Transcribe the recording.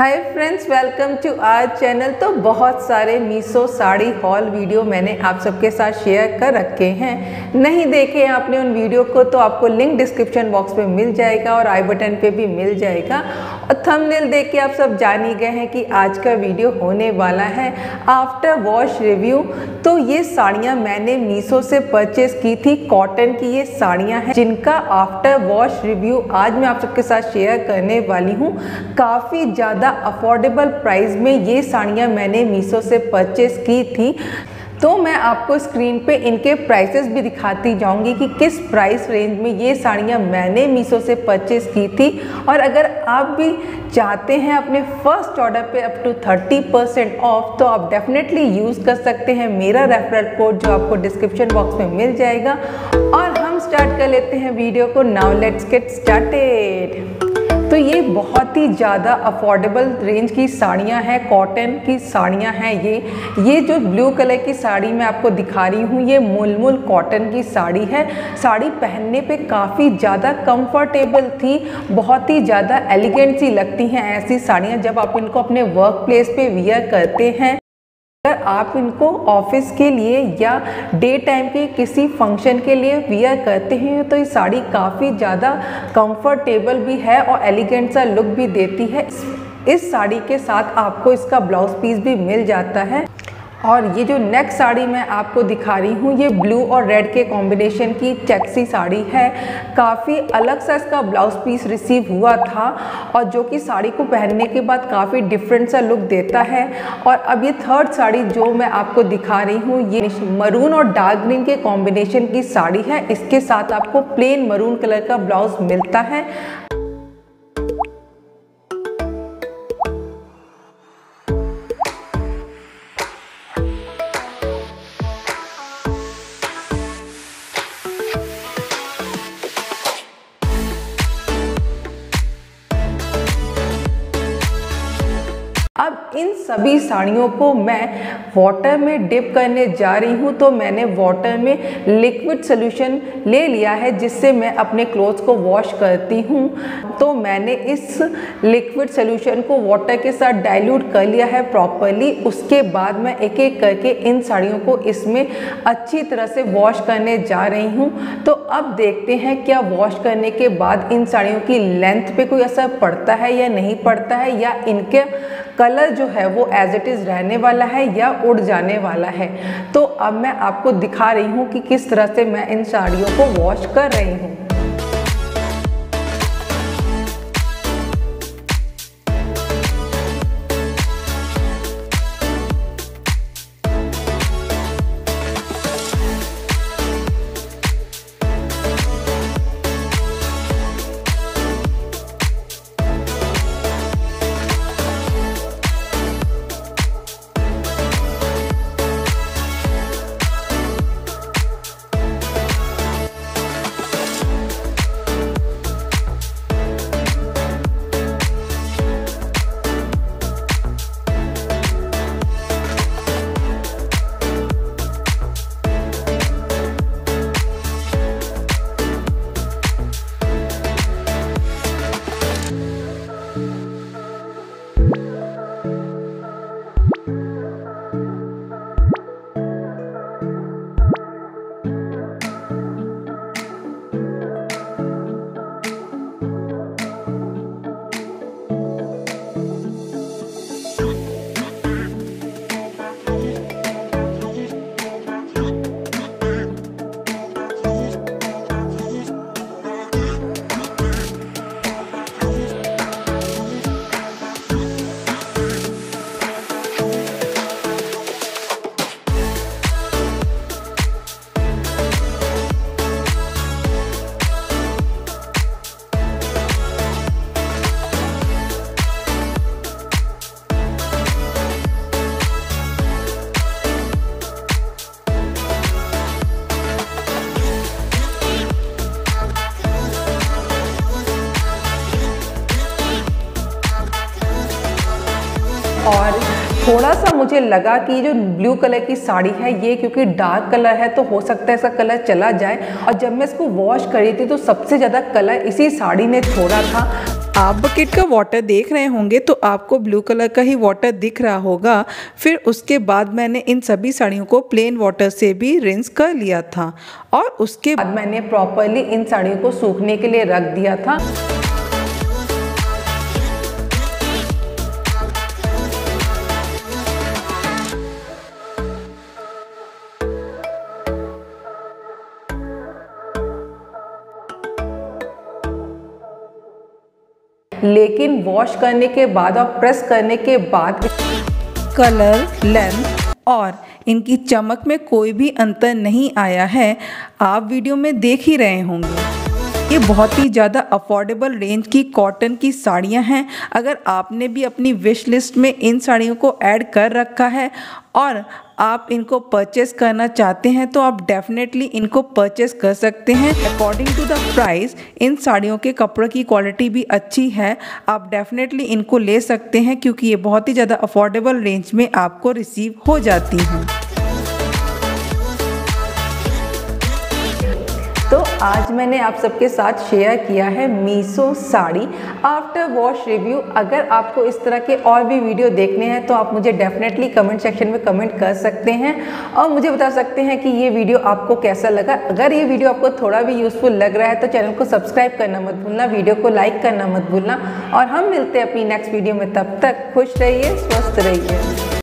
Hi friends, welcome to our channel. तो बहुत सारे मीशो साड़ी हॉल वीडियो मैंने आप सबके साथ शेयर कर रखे हैं। नहीं देखे आपने उन वीडियो को तो आपको लिंक डिस्क्रिप्शन बॉक्स में मिल जाएगा और आई बटन पे भी मिल जाएगा। और थंबनेल देख के आप सब जान ही गए हैं कि आज का वीडियो होने वाला है आफ्टर वॉश रिव्यू। तो ये साड़ियाँ मैंने मीशो से परचेज की थी, कॉटन की ये साड़ियाँ हैं जिनका आफ्टर वॉश रिव्यू आज मैं आप सबके साथ शेयर करने वाली हूँ। काफ़ी ज़्यादा अफोर्डेबल प्राइस में ये साड़ियाँ मैंने मीशो से परचेज की थी। तो मैं आपको स्क्रीन पे इनके प्राइसेस भी दिखाती जाऊंगी कि किस प्राइस रेंज में ये साड़ियाँ मैंने मीशो से परचेज़ की थी। और अगर आप भी चाहते हैं अपने फर्स्ट ऑर्डर पे अप टू 30% ऑफ, तो आप डेफिनेटली यूज़ कर सकते हैं मेरा रेफरल कोड जो आपको डिस्क्रिप्शन बॉक्स में मिल जाएगा। और हम स्टार्ट कर लेते हैं वीडियो को। Now let's get started. तो ये बहुत ही ज़्यादा अफोर्डेबल रेंज की साड़ियाँ हैं, कॉटन की साड़ियाँ हैं। ये जो ब्लू कलर की साड़ी मैं आपको दिखा रही हूँ ये मुलमुल कॉटन की साड़ी है। साड़ी पहनने पे काफ़ी ज़्यादा कंफर्टेबल थी, बहुत ही ज़्यादा एलिगेंट सी लगती हैं ऐसी साड़ियाँ जब आप इनको अपने वर्क प्लेस पे वियर करते हैं। अगर आप इनको ऑफिस के लिए या डे टाइम के किसी फंक्शन के लिए वियर करते हैं तो ये साड़ी काफ़ी ज़्यादा कंफर्टेबल भी है और एलिगेंट सा लुक भी देती है। इस साड़ी के साथ आपको इसका ब्लाउज पीस भी मिल जाता है। और ये जो नेक्स्ट साड़ी मैं आपको दिखा रही हूँ ये ब्लू और रेड के कॉम्बिनेशन की चेक्सी साड़ी है। काफ़ी अलग सा इसका ब्लाउज पीस रिसीव हुआ था और जो कि साड़ी को पहनने के बाद काफ़ी डिफरेंट सा लुक देता है। और अब ये थर्ड साड़ी जो मैं आपको दिखा रही हूँ ये मरून और डार्क ग्रीन के कॉम्बिनेशन की साड़ी है। इसके साथ आपको प्लेन मरून कलर का ब्लाउज मिलता है। अब इन सभी साड़ियों को मैं वाटर में डिप करने जा रही हूँ। तो मैंने वाटर में लिक्विड सोल्यूशन ले लिया है जिससे मैं अपने क्लोथ्स को वॉश करती हूँ। तो मैंने इस लिक्विड सोल्यूशन को वाटर के साथ डाइल्यूट कर लिया है प्रॉपरली। उसके बाद मैं एक एक करके इन साड़ियों को इसमें अच्छी तरह से वॉश करने जा रही हूँ। तो अब देखते हैं क्या वॉश करने के बाद इन साड़ियों की लेंथ पर कोई असर पड़ता है या नहीं पड़ता है, या इनके कलर जो है वो एज इट इज़ रहने वाला है या उड़ जाने वाला है। तो अब मैं आपको दिखा रही हूँ कि किस तरह से मैं इन साड़ियों को वॉश कर रही हूँ। और थोड़ा सा मुझे लगा कि जो ब्लू कलर की साड़ी है ये क्योंकि डार्क कलर है तो हो सकता है इसका कलर चला जाए। और जब मैं इसको वॉश करी थी तो सबसे ज़्यादा कलर इसी साड़ी ने छोड़ा था। आप बकेट का वाटर देख रहे होंगे तो आपको ब्लू कलर का ही वाटर दिख रहा होगा। फिर उसके बाद मैंने इन सभी साड़ियों को प्लेन वाटर से भी रिंस कर लिया था और उसके बाद मैंने प्रॉपरली इन साड़ियों को सूखने के लिए रख दिया था। लेकिन वॉश करने के बाद और प्रेस करने के बाद कलर, लेंथ और इनकी चमक में कोई भी अंतर नहीं आया है। आप वीडियो में देख ही रहे होंगे। ये बहुत ही ज़्यादा अफोर्डेबल रेंज की कॉटन की साड़ियाँ हैं। अगर आपने भी अपनी विश लिस्ट में इन साड़ियों को ऐड कर रखा है और आप इनको परचेस करना चाहते हैं तो आप डेफिनेटली इनको परचेस कर सकते हैं। अकॉर्डिंग टू द प्राइस इन साड़ियों के कपड़ों की क्वालिटी भी अच्छी है। आप डेफिनेटली इनको ले सकते हैं क्योंकि ये बहुत ही ज़्यादा अफोर्डेबल रेंज में आपको रिसीव हो जाती हैं। तो आज मैंने आप सबके साथ शेयर किया है Meesho sari after wash review. अगर आपको इस तरह के और भी वीडियो देखने हैं तो आप मुझे डेफिनेटली कमेंट सेक्शन में कमेंट कर सकते हैं और मुझे बता सकते हैं कि ये वीडियो आपको कैसा लगा। अगर ये वीडियो आपको थोड़ा भी यूज़फुल लग रहा है तो चैनल को सब्सक्राइब करना मत भूलना, वीडियो को लाइक करना मत भूलना। और हम मिलते हैं अपनी नेक्स्ट वीडियो में। तब तक खुश रहिए, स्वस्थ रहिए।